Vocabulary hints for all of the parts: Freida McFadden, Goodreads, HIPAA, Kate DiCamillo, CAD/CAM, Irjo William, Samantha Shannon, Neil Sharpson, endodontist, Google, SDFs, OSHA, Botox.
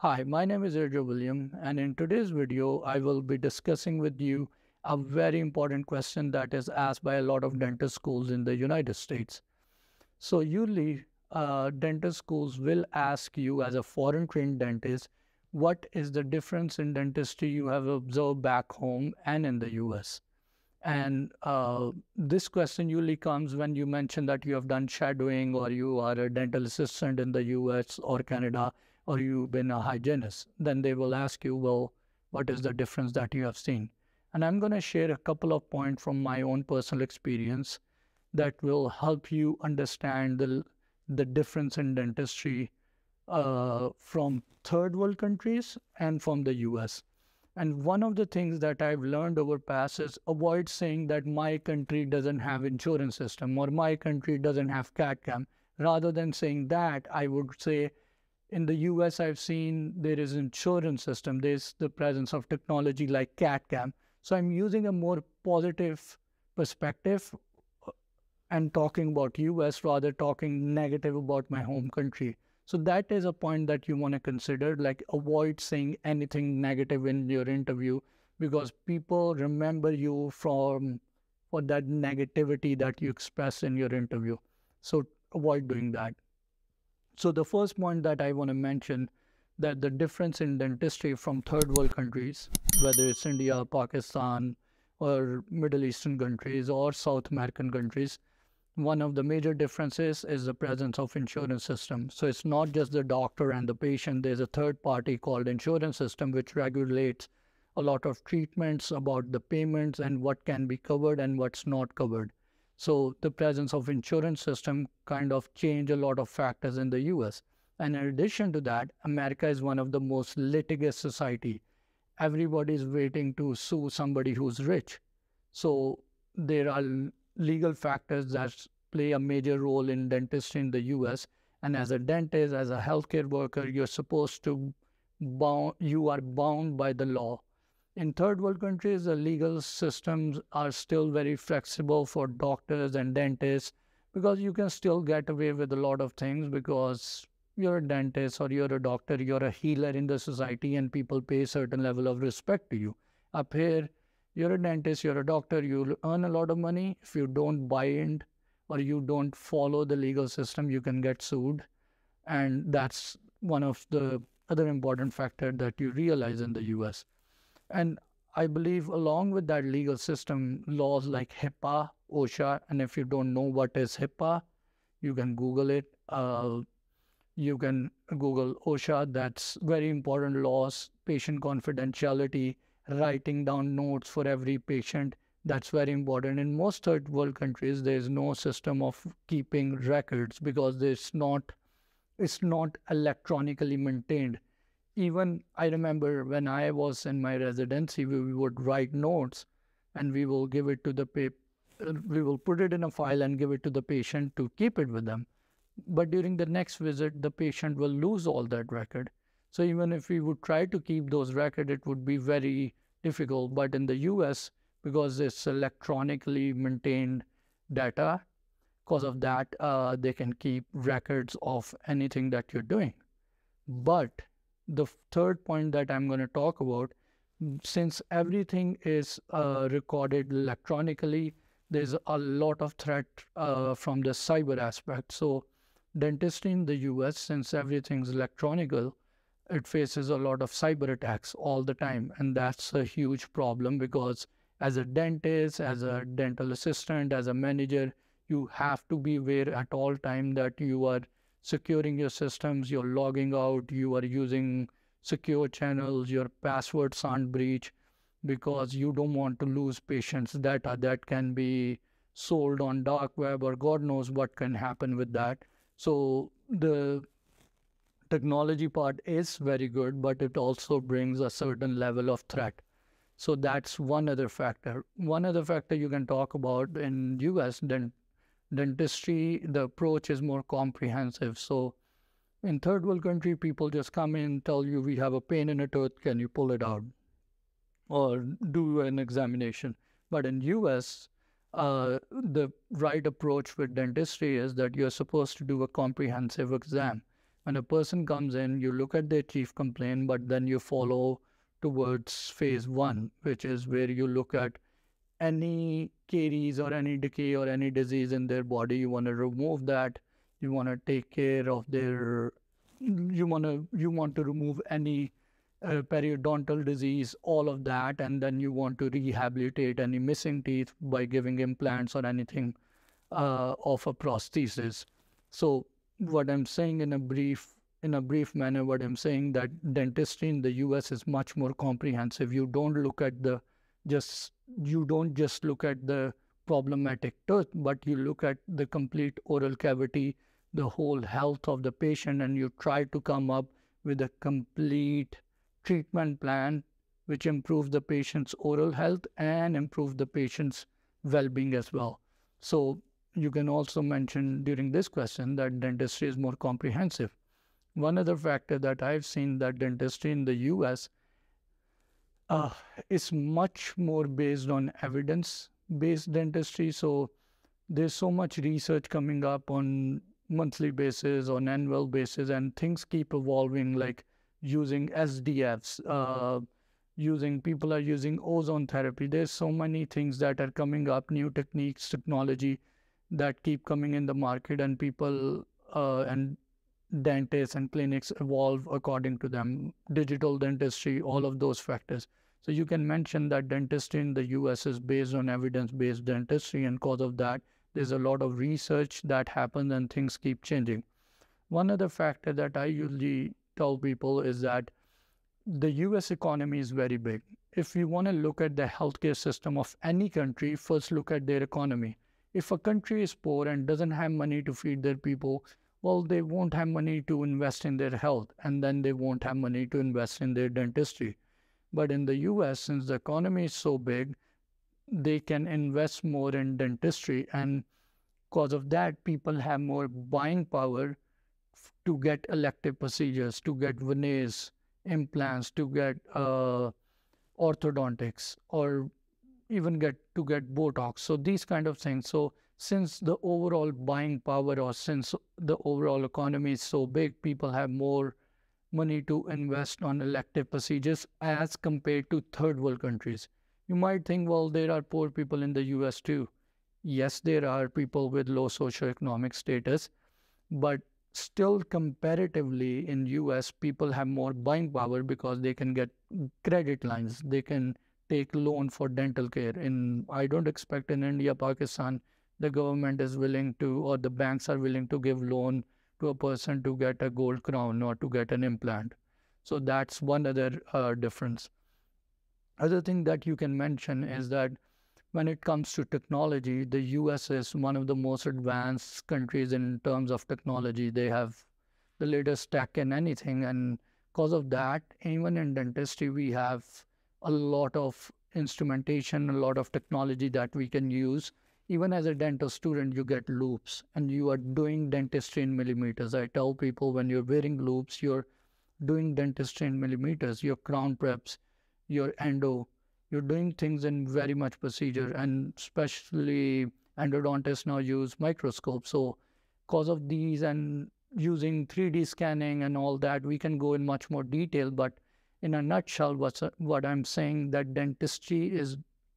Hi, my name is Irjo William, and in today's video, I will be discussing with you a very important question that is asked by a lot of dental schools in the United States. So usually, dental schools will ask you as a foreign trained dentist, what is the difference in dentistry you have observed back home and in the US? And this question usually comes when you mention that you have done shadowing or you are a dental assistant in the US or Canada, or you've been a hygienist. Then they will ask you, well, what is the difference that you have seen? And I'm going to share a couple of points from my own personal experience that will help you understand the difference in dentistry from third world countries and from the US. And one of the things that I've learned over past is avoid saying that my country doesn't have insurance system or my country doesn't have CAD/CAM. Rather than saying that, I would say, in the US, I've seen there is insurance system, there's the presence of technology like CAD/CAM. So I'm using a more positive perspective and talking about US rather talking negative about my home country. So that is a point that you want to consider, like avoid saying anything negative in your interview because people remember you for that negativity that you express in your interview. So avoid doing that. So the first point that I want to mention that the difference in dentistry from third world countries, whether it's India, Pakistan, or Middle Eastern countries or South American countries, one of the major differences is the presence of insurance system. So it's not just the doctor and the patient, there's a third party called insurance system which regulates a lot of treatments about the payments and what can be covered and what's not covered. So the presence of insurance system kind of change a lot of factors in the US. And in addition to that, America is one of the most litigious society. Everybody's waiting to sue somebody who's rich. So there are legal factors that play a major role in dentistry in the US. And as a dentist, as a healthcare worker, you're supposed to you are bound by the law. In third world countries, the legal systems are still very flexible for doctors and dentists because you can still get away with a lot of things because you're a dentist or you're a doctor, you're a healer in the society and people pay a certain level of respect to you. Up here, you're a dentist, you're a doctor, you earn a lot of money. If you don't buy in or you don't follow the legal system, you can get sued. And that's one of the other important factor that you realize in the US. And I believe along with that legal system, laws like HIPAA, OSHA, and if you don't know what is HIPAA, you can Google it. You can Google OSHA. That's very important laws, patient confidentiality, writing down notes for every patient. That's very important. In most third world countries, there's no system of keeping records because it's not electronically maintained. Even I remember when I was in my residency, we would write notes and we will give it to the we will put it in a file and give it to the patient to keep it with them. But during the next visit, the patient will lose all that record. So even if we would try to keep those records, it would be very difficult. But in the US, because it's electronically maintained data, because of that, they can keep records of anything that you're doing. But the third point that I'm going to talk about, since everything is recorded electronically, there's a lot of threat from the cyber aspect. So dentistry in the US, since everything's electronical, it faces a lot of cyber attacks all the time. And that's a huge problem because as a dentist, as a dental assistant, as a manager, you have to be aware at all time that you are securing your systems, you're logging out, you are using secure channels, your passwords aren't breached because you don't want to lose patients' data that can be sold on dark web or God knows what can happen with that. So the technology part is very good, but it also brings a certain level of threat. So that's one other factor. One other factor you can talk about in US dentistry, the approach is more comprehensive. So in third world country, people just come in, tell you, we have a pain in a tooth, can you pull it out? Or do an examination. But in US, the right approach with dentistry is that you're supposed to do a comprehensive exam. when a person comes in, you look at their chief complaint, but then you follow towards phase one, which is where you look at any caries or any decay or any disease in their body. You want to remove that. You want to take care of their, you want to remove any periodontal disease, all of that, and then you want to rehabilitate any missing teeth by giving implants or anything of a prosthesis. So what I'm saying in a brief manner, what I'm saying that dentistry in the US is much more comprehensive. You don't look at the just look at the problematic tooth, but you look at the complete oral cavity, the whole health of the patient, and you try to come up with a complete treatment plan which improves the patient's oral health and improves the patient's well-being as well. So you can also mention during this question that dentistry is more comprehensive. One other factor that I've seen that dentistry in the US is much more based on evidence-based dentistry. So there's so much research coming up on monthly basis, on annual basis, and things keep evolving, like using SDFs, people are using ozone therapy. There's so many things that are coming up, new techniques, technology that keep coming in the market, and people and dentists and clinics evolve according to them. Digital dentistry, all of those factors. So you can mention that dentistry in the US is based on evidence-based dentistry, and because of that, there's a lot of research that happens and things keep changing. One other factor that I usually tell people is that the US economy is very big. If you want to look at the healthcare system of any country, first look at their economy. If a country is poor and doesn't have money to feed their people, well, they won't have money to invest in their health, and then they won't have money to invest in their dentistry. But in the US, since the economy is so big, they can invest more in dentistry, and because of that, people have more buying power to get elective procedures, to get veneers, implants, to get orthodontics, or even to get Botox, so these kind of things. So since the overall buying power, or since the overall economy is so big, people have more money to invest on elective procedures as compared to third world countries. You might think, well, there are poor people in the US too. Yes, there are people with low socioeconomic status, but still comparatively in US, people have more buying power because they can get credit lines. They can take loan for dental care. I don't expect in India, Pakistan, the government is willing to, or the banks are willing to give loan to a person to get a gold crown or to get an implant. So that's one other difference. Other thing that you can mention is that when it comes to technology, the US is one of the most advanced countries in terms of technology. They have the latest tech in anything, and because of that, even in dentistry, we have a lot of instrumentation, a lot of technology that we can use. Even as a dental student, you get loops, and you are doing dentistry in millimeters. I tell people, when you're wearing loops, you're doing dentistry in millimeters, your crown preps, your endo, you're doing things in very much procedure, and especially endodontists now use microscopes. So because of these and using 3D scanning and all that, we can go in much more detail. But in a nutshell, what I'm saying that dentistry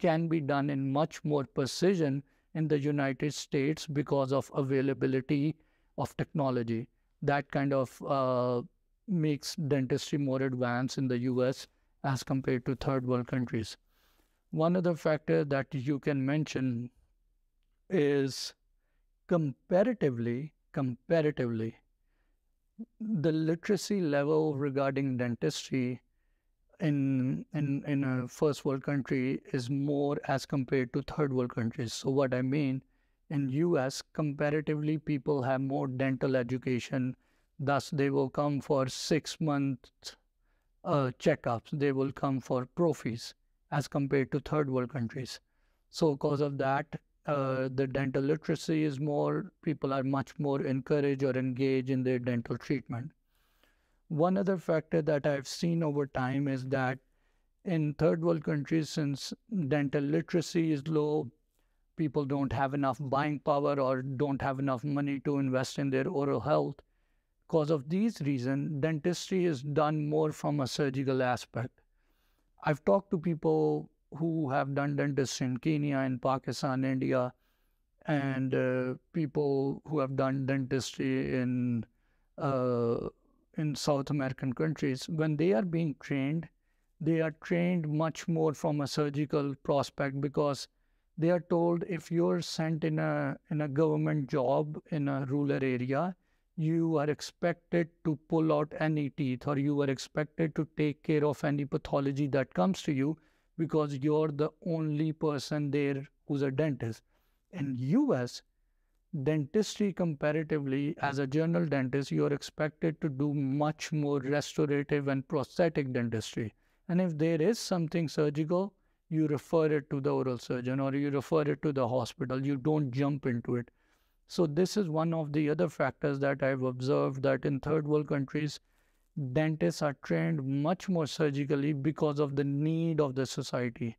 can be done in much more precision in the United States because of availability of technology. That kind of makes dentistry more advanced in the US as compared to third world countries. One other factor that you can mention is comparatively, the literacy level regarding dentistry in a first world country is more as compared to third world countries. So what I mean, in US, comparatively, people have more dental education, thus they will come for 6 months checkups, they will come for profis as compared to third world countries. So because of that, the dental literacy is more, people are much more encouraged or engaged in their dental treatment. One other factor that I've seen over time is that in third world countries, since dental literacy is low, people don't have enough buying power or don't have enough money to invest in their oral health. Because of these reasons, dentistry is done more from a surgical aspect. I've talked to people who have done dentistry in Kenya, in Pakistan, India, and people who have done dentistry in South American countries. When they are being trained, they are trained much more from a surgical prospect, because they are told if you're sent in a government job in a rural area, you are expected to pull out any teeth, or you are expected to take care of any pathology that comes to you, because you're the only person there who's a dentist. In US, dentistry comparatively, as a general dentist, you are expected to do much more restorative and prosthetic dentistry. And if there is something surgical, you refer it to the oral surgeon, or you refer it to the hospital. You don't jump into it. So this is one of the other factors that I've observed, that in third world countries, dentists are trained much more surgically because of the need of the society.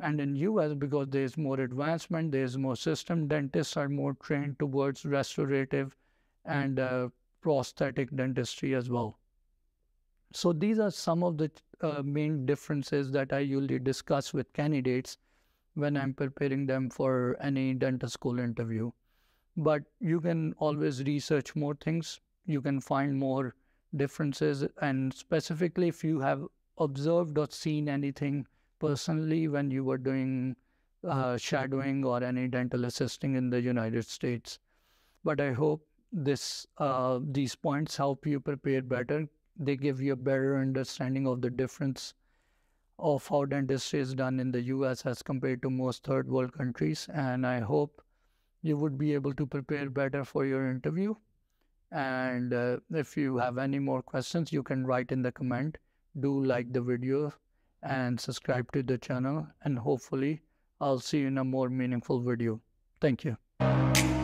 And in US, because there's more advancement, there's more system, dentists are more trained towards restorative and prosthetic dentistry as well. So these are some of the main differences that I usually discuss with candidates when I'm preparing them for any dental school interview. But you can always research more things. You can find more differences. And specifically, if you have observed or seen anything personally when you were doing shadowing or any dental assisting in the United States. But I hope these points help you prepare better. They give you a better understanding of the difference of how dentistry is done in the US as compared to most third world countries. And I hope you would be able to prepare better for your interview. And if you have any more questions, you can write in the comment. Do like the video and subscribe to the channel. And hopefully, I'll see you in a more meaningful video. Thank you.